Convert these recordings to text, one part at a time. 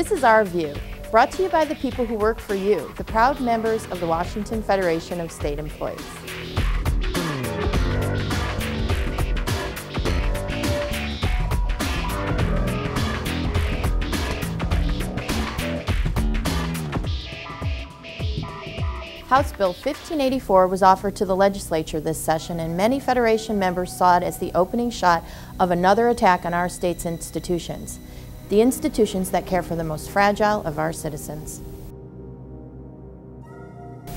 This is Our View, brought to you by the people who work for you, the proud members of the Washington Federation of State Employees. House Bill 1584 was offered to the legislature this session, and many Federation members saw it as the opening shot of another attack on our state's institutions, the institutions that care for the most fragile of our citizens.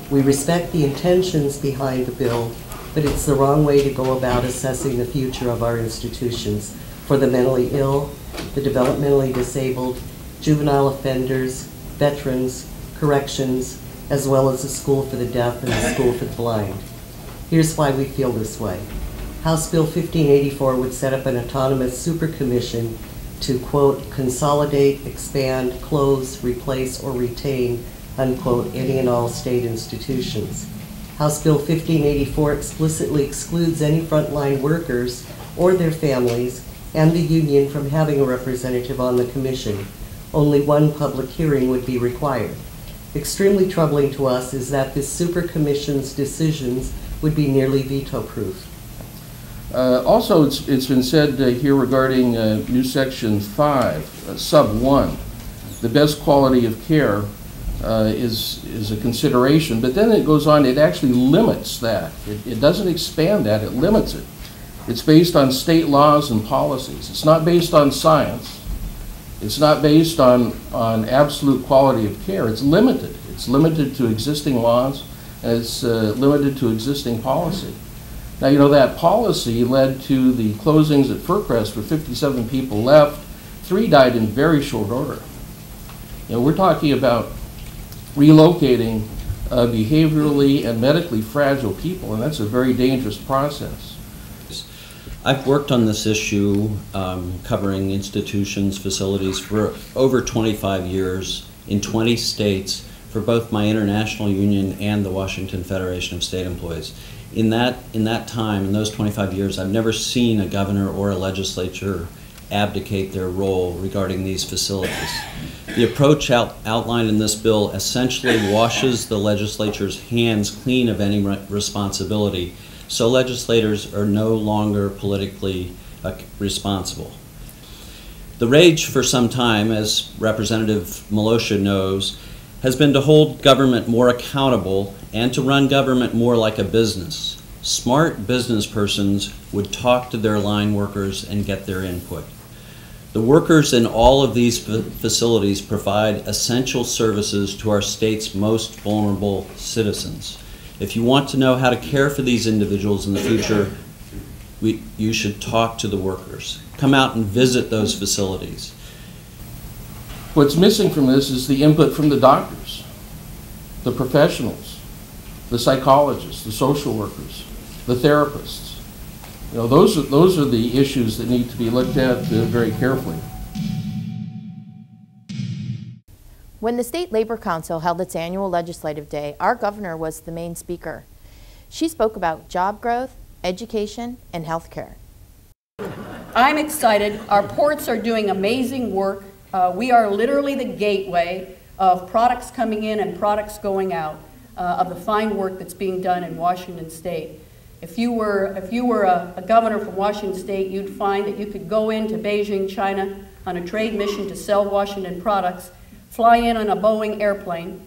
We respect the intentions behind the bill, but it's the wrong way to go about assessing the future of our institutions for the mentally ill, the developmentally disabled, juvenile offenders, veterans, corrections, as well as the School for the Deaf and the School for the Blind. Here's why we feel this way. House Bill 1584 would set up an autonomous super commission to, quote, consolidate, expand, close, replace, or retain, unquote, any and all state institutions. House Bill 1584 explicitly excludes any frontline workers or their families and the union from having a representative on the commission. Only one public hearing would be required. Extremely troubling to us is that this super commission's decisions would be nearly veto-proof. Also, it's been said here regarding new section 5, sub 1, the best quality of care is a consideration, but then it goes on, it actually limits that. It doesn't expand that, it limits it. It's based on state laws and policies. It's not based on science. It's not based on absolute quality of care. It's limited. It's limited to existing laws, and it's limited to existing policy. Now, you know, that policy led to the closings at Fircrest where 57 people left. 3 died in very short order. You know, we're talking about relocating behaviorally and medically fragile people, and that's a very dangerous process. I've worked on this issue covering institutions, facilities for over 25 years in 20 states for both my international union and the Washington Federation of State Employees. In that time, in those 25 years, I've never seen a governor or a legislature abdicate their role regarding these facilities. The approach outlined in this bill essentially washes the legislature's hands clean of any responsibility. So legislators are no longer politically responsible. The rage for some time, as Representative Malosia knows, has been to hold government more accountable and to run government more like a business. Smart business persons would talk to their line workers and get their input. The workers in all of these facilities provide essential services to our state's most vulnerable citizens. If you want to know how to care for these individuals in the future, you should talk to the workers. Come out and visit those facilities. What's missing from this is the input from the doctors, the professionals, the psychologists, the social workers, the therapists. You know, those are the issues that need to be looked at very carefully. When the State Labor Council held its annual legislative day, our governor was the main speaker. She spoke about job growth, education, and health care. I'm excited. Our ports are doing amazing work. We are literally the gateway of products coming in and products going out of the fine work that's being done in Washington State. If you were a governor from Washington State, you'd find that you could go into Beijing, China on a trade mission to sell Washington products, fly in on a Boeing airplane,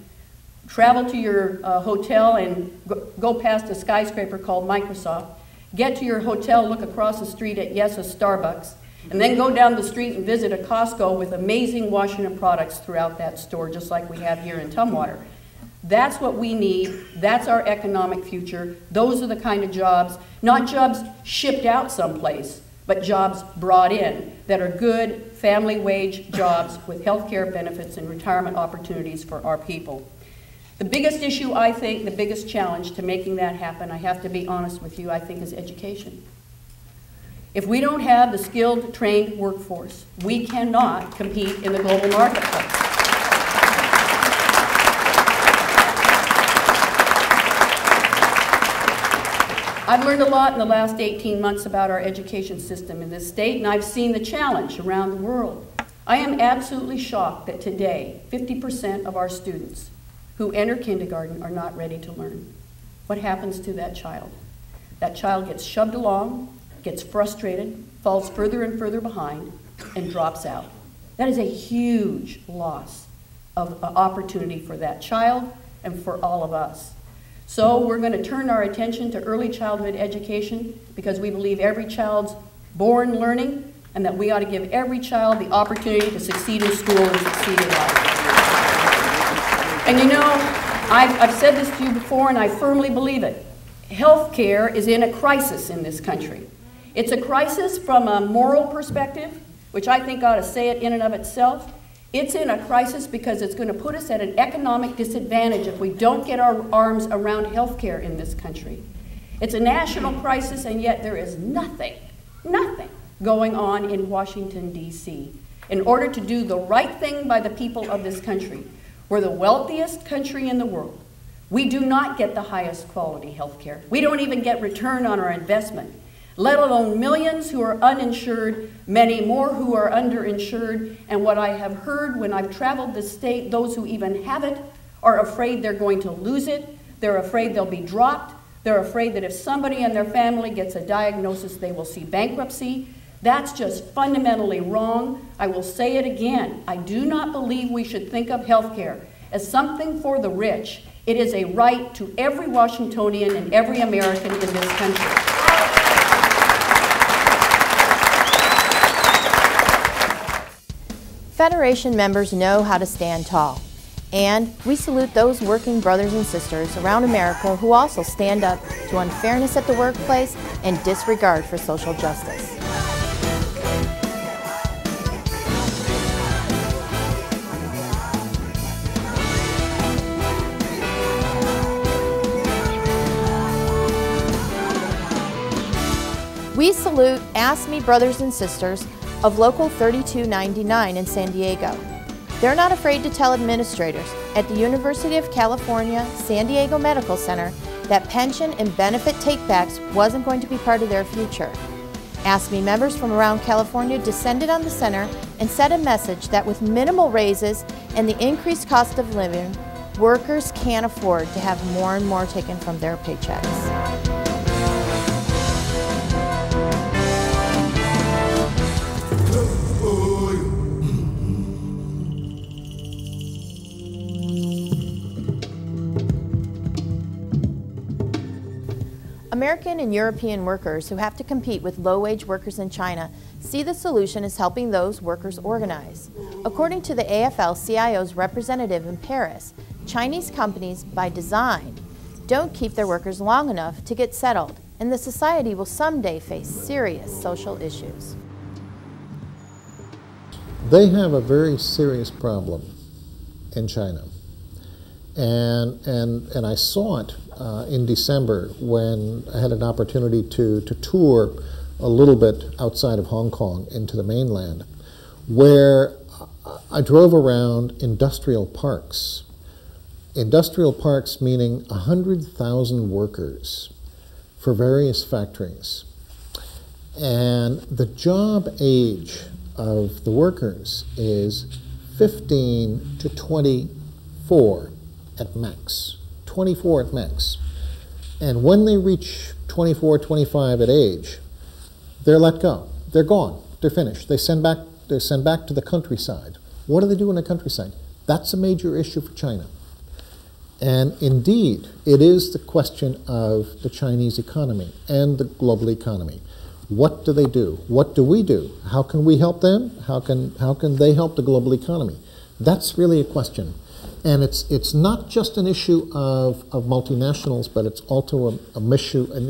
travel to your hotel and go past a skyscraper called Microsoft, get to your hotel, look across the street at, yes, a Starbucks, and then go down the street and visit a Costco with amazing Washington products throughout that store, just like we have here in Tumwater. That's what we need. That's our economic future. Those are the kind of jobs, not jobs shipped out someplace, but jobs brought in that are good family wage jobs with health care benefits and retirement opportunities for our people. The biggest issue, I think, the biggest challenge to making that happen, I have to be honest with you, I think is education. If we don't have the skilled, trained workforce, we cannot compete in the global marketplace. I've learned a lot in the last 18 months about our education system in this state, and I've seen the challenge around the world. I am absolutely shocked that today, 50% of our students who enter kindergarten are not ready to learn. What happens to that child? That child gets shoved along, gets frustrated, falls further and further behind, and drops out. That is a huge loss of opportunity for that child and for all of us. So we're going to turn our attention to early childhood education because we believe every child's born learning and that we ought to give every child the opportunity to succeed in school and succeed in life. And you know, I've said this to you before and I firmly believe it. Healthcare is in a crisis in this country. It's a crisis from a moral perspective, which I think ought to say it in and of itself. It's in a crisis because it's going to put us at an economic disadvantage if we don't get our arms around healthcare in this country. It's a national crisis, and yet there is nothing going on in Washington, D.C. in order to do the right thing by the people of this country. We're the wealthiest country in the world. We do not get the highest quality health care. We don't even get return on our investment, let alone millions who are uninsured, many more who are underinsured. And what I have heard when I've traveled the state, those who even have it are afraid they're going to lose it. They're afraid they'll be dropped. They're afraid that if somebody in their family gets a diagnosis, they will see bankruptcy. That's just fundamentally wrong. I will say it again. I do not believe we should think of health care as something for the rich. It is a right to every Washingtonian and every American in this country. Federation members know how to stand tall, and we salute those working brothers and sisters around America who also stand up to unfairness at the workplace and disregard for social justice. We salute AFSCME brothers and sisters of Local 3299 in San Diego. They're not afraid to tell administrators at the University of California San Diego Medical Center that pension and benefit take-backs wasn't going to be part of their future. AFSCME members from around California descended on the center and sent a message that with minimal raises and the increased cost of living, workers can't afford to have more and more taken from their paychecks. American and European workers who have to compete with low-wage workers in China see the solution as helping those workers organize. According to the AFL-CIO's representative in Paris, Chinese companies, by design, don't keep their workers long enough to get settled, and the society will someday face serious social issues. They have a very serious problem in China. And I saw it in December when I had an opportunity to tour a little bit outside of Hong Kong into the mainland, where I drove around industrial parks. Industrial parks meaning 100,000 workers for various factories. And the job age of the workers is 15 to 24. At max, 24 at max. And when they reach 24, 25 at age, they're let go. They're gone. They're finished. They're sent back to the countryside. What do they do in the countryside? That's a major issue for China. And indeed, it is the question of the Chinese economy and the global economy. What do they do? What do we do? How can we help them? How can they help the global economy? That's really a question. And it's not just an issue of multinationals, but it's also an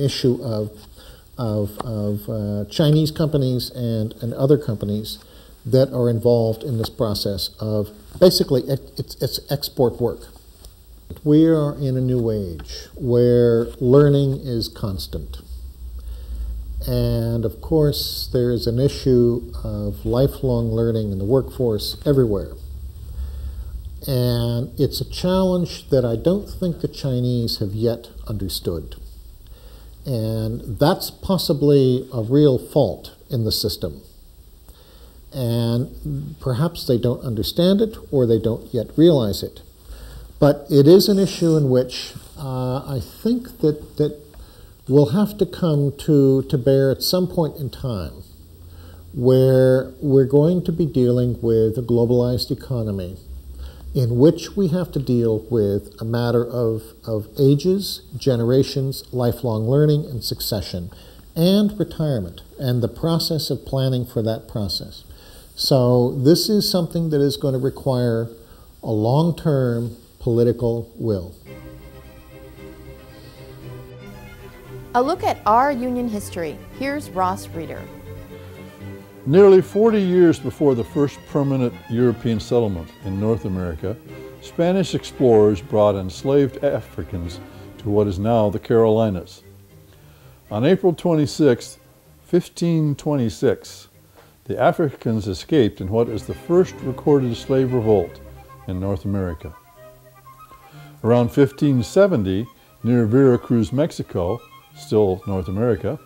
issue of Chinese companies and other companies that are involved in this process of basically it's export work. We are in a new age where learning is constant. And of course, there is an issue of lifelong learning in the workforce everywhere. And it's a challenge that I don't think the Chinese have yet understood. And that's possibly a real fault in the system. and perhaps they don't understand it or they don't yet realize it. But it is an issue in which I think that will have to come to bear at some point in time, where we're going to be dealing with a globalized economy in which we have to deal with a matter of ages, generations, lifelong learning, and succession, and retirement, and the process of planning for that process. So this is something that is going to require a long-term political will. A look at our union history. Here's Ross Reeder. Nearly 40 years before the first permanent European settlement in North America, Spanish explorers brought enslaved Africans to what is now the Carolinas. On April 26, 1526, the Africans escaped in what is the first recorded slave revolt in North America. Around 1570, near Veracruz, Mexico, still North America,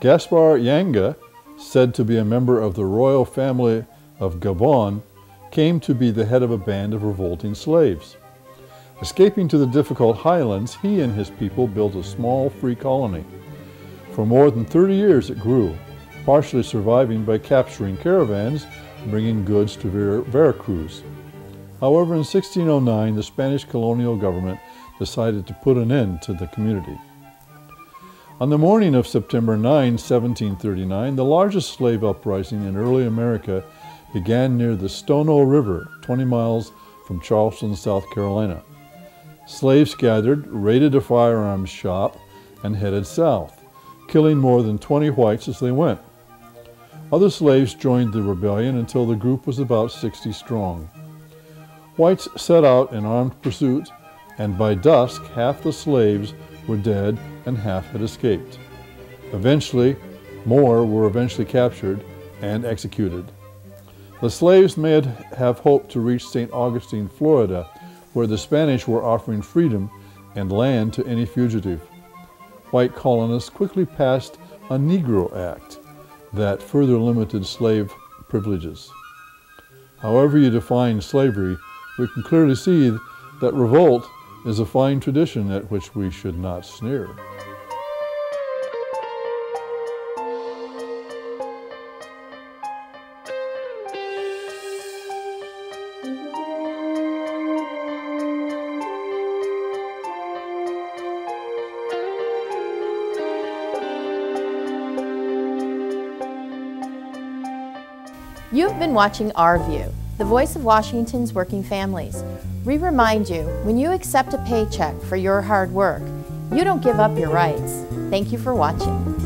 Gaspar Yanga, said to be a member of the royal family of Gabon, came to be the head of a band of revolting slaves. Escaping to the difficult highlands, he and his people built a small free colony. For more than 30 years it grew, partially surviving by capturing caravans and bringing goods to Veracruz. However, in 1609, the Spanish colonial government decided to put an end to the community. On the morning of September 9, 1739, the largest slave uprising in early America began near the Stono River, 20 miles from Charleston, South Carolina. Slaves gathered, raided a firearms shop, and headed south, killing more than 20 whites as they went. Other slaves joined the rebellion until the group was about 60 strong. Whites set out in armed pursuit, and by dusk, half the slaves were dead and half had escaped. Eventually, more were captured and executed. The slaves may have hoped to reach St. Augustine, Florida, where the Spanish were offering freedom and land to any fugitive. White colonists quickly passed a Negro Act that further limited slave privileges. However you define slavery, we can clearly see that revolt is a fine tradition at which we should not sneer. You've been watching Our View, the voice of Washington's working families. We remind you, when you accept a paycheck for your hard work, you don't give up your rights. Thank you for watching.